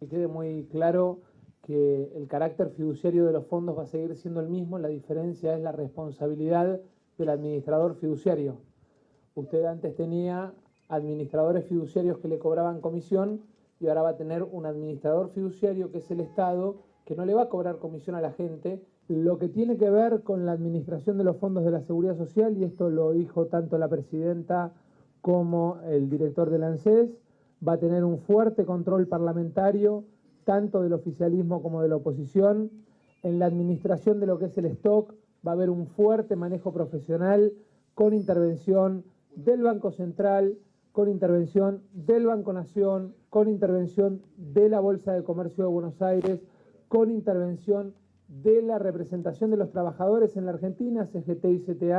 que quede muy claro que el carácter fiduciario de los fondos va a seguir siendo el mismo, la diferencia es la responsabilidad del administrador fiduciario. Usted antes tenía administradores fiduciarios que le cobraban comisión y ahora va a tener un administrador fiduciario que es el Estado, que no le va a cobrar comisión a la gente. Lo que tiene que ver con la administración de los fondos de la Seguridad Social, y esto lo dijo tanto la presidenta como el director del ANSES, va a tener un fuerte control parlamentario, tanto del oficialismo como de la oposición. En la administración de lo que es el stock va a haber un fuerte manejo profesional con intervención del Banco Central, con intervención del Banco Nación, con intervención de la Bolsa de Comercio de Buenos Aires, con intervención de la representación de los trabajadores en la Argentina, CGT y CTA.